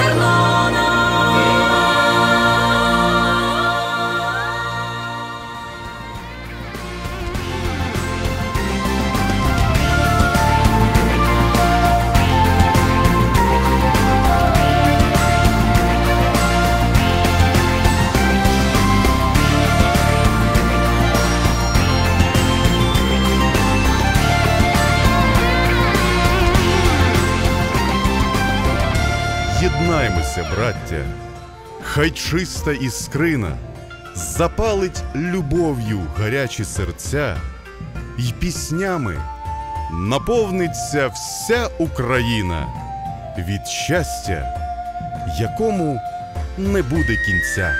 Доктор Єднаймося, браття, хай чиста іскрина запалить любов'ю гарячі серця, і піснями наповниться вся Україна від щастя, якому не буде кінця.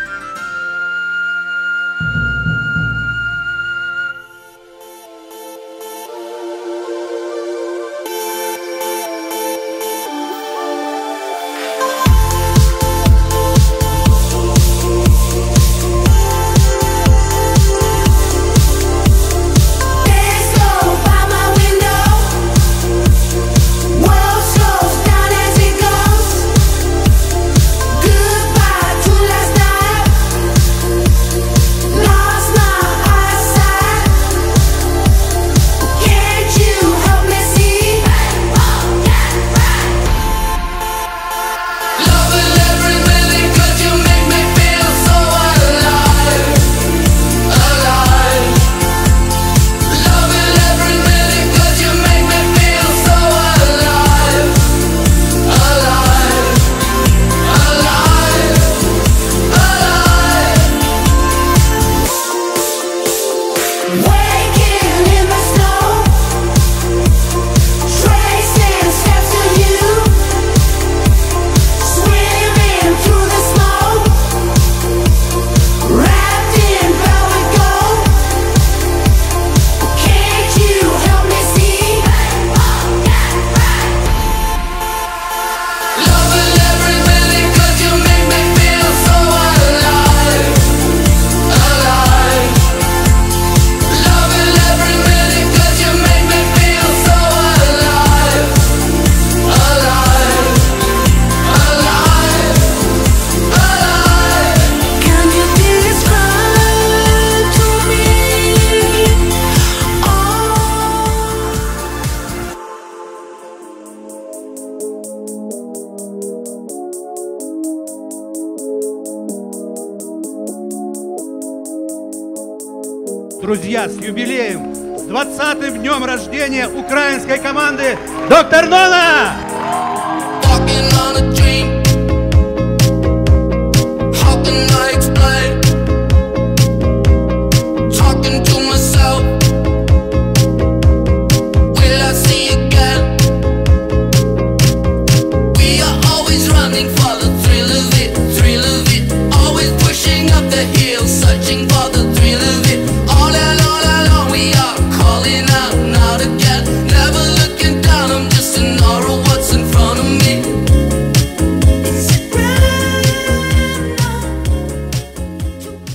Друзья, с юбилеем, с 20-м днем рождения украинской команды «Доктор Нона».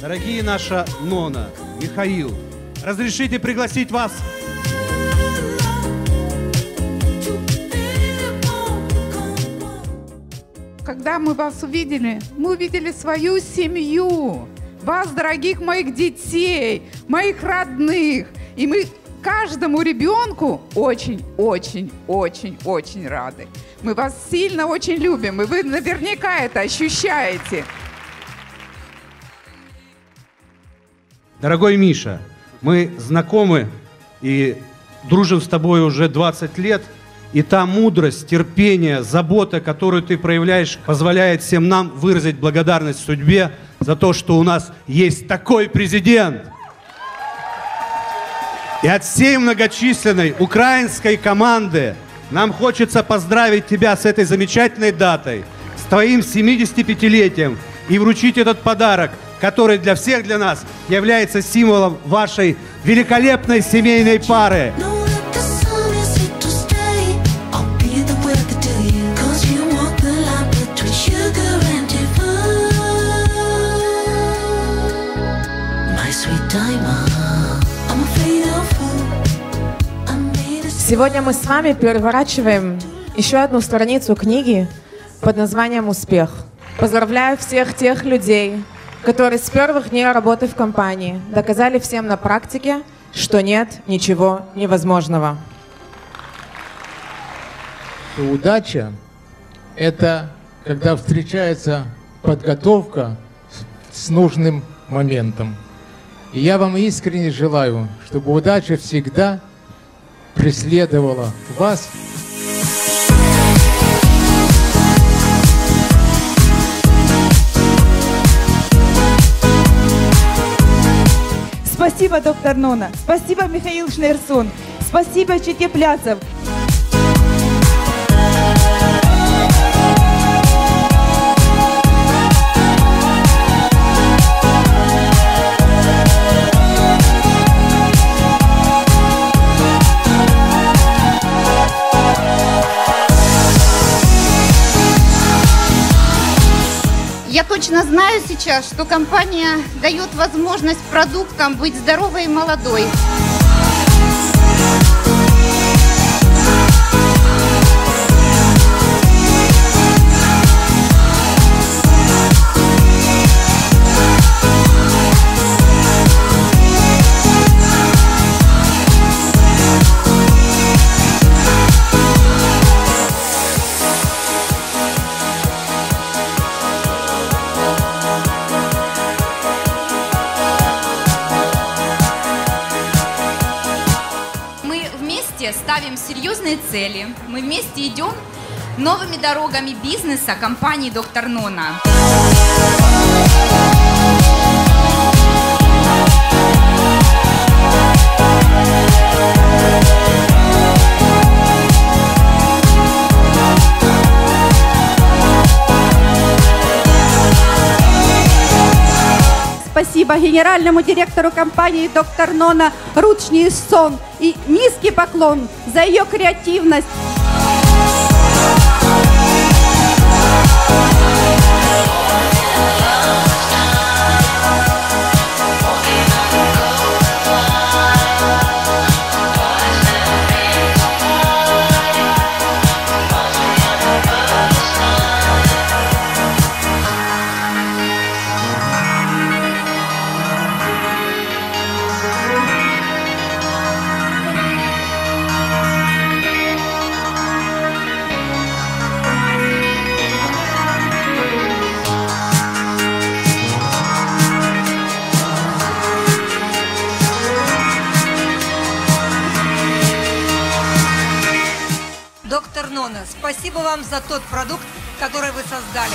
Дорогие наша Нона, Михаил, разрешите пригласить вас. Когда мы вас увидели, мы увидели свою семью, вас, дорогих моих детей, моих родных. И мы каждому ребенку очень-очень-очень-очень рады. Мы вас сильно очень любим, и вы наверняка это ощущаете. Дорогой Миша, мы знакомы и дружим с тобой уже 20 лет, и та мудрость, терпение, забота, которую ты проявляешь, позволяет всем нам выразить благодарность судьбе за то, что у нас есть такой президент. И от всей многочисленной украинской команды нам хочется поздравить тебя с этой замечательной датой, с твоим 75-летием, и вручить этот подарок, который для всех, для нас является символом вашей великолепной семейной пары. Сегодня мы с вами переворачиваем еще одну страницу книги, под названием «Успех». Поздравляю всех тех людей, которые с первых дней работы в компании доказали всем на практике, что нет ничего невозможного. Удача – это когда встречается подготовка с нужным моментом. И я вам искренне желаю, чтобы удача всегда преследовала вас. Спасибо, доктор Нона. Спасибо, Михаил Шнеерсон. Спасибо, Чики Пляцов. Я точно знаю сейчас, что компания дает возможность продуктам быть здоровой и молодой. Ставим серьезные цели, мы вместе идем новыми дорогами бизнеса компании «Доктор Нона». Спасибо генеральному директору компании «Доктор Нона» Ручни-Сон и низкий поклон за ее креативность. Доктор Нона, спасибо вам за тот продукт, который вы создали.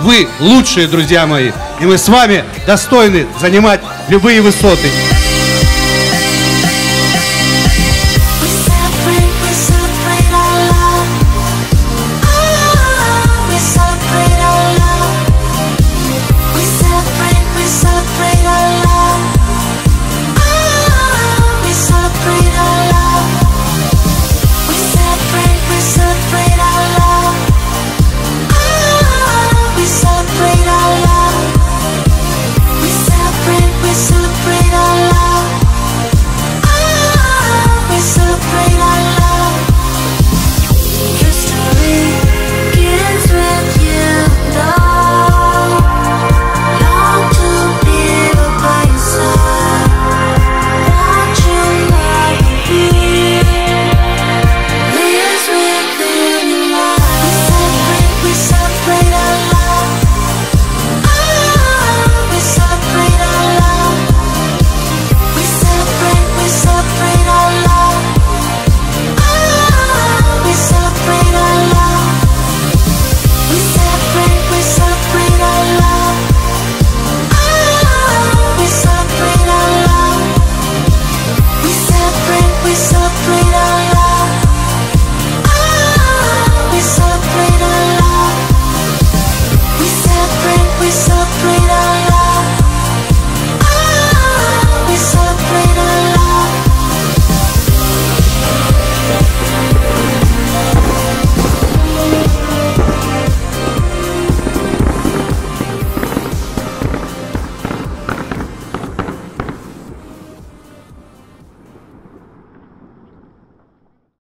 Вы лучшие, друзья мои, и мы с вами достойны занимать любые высоты.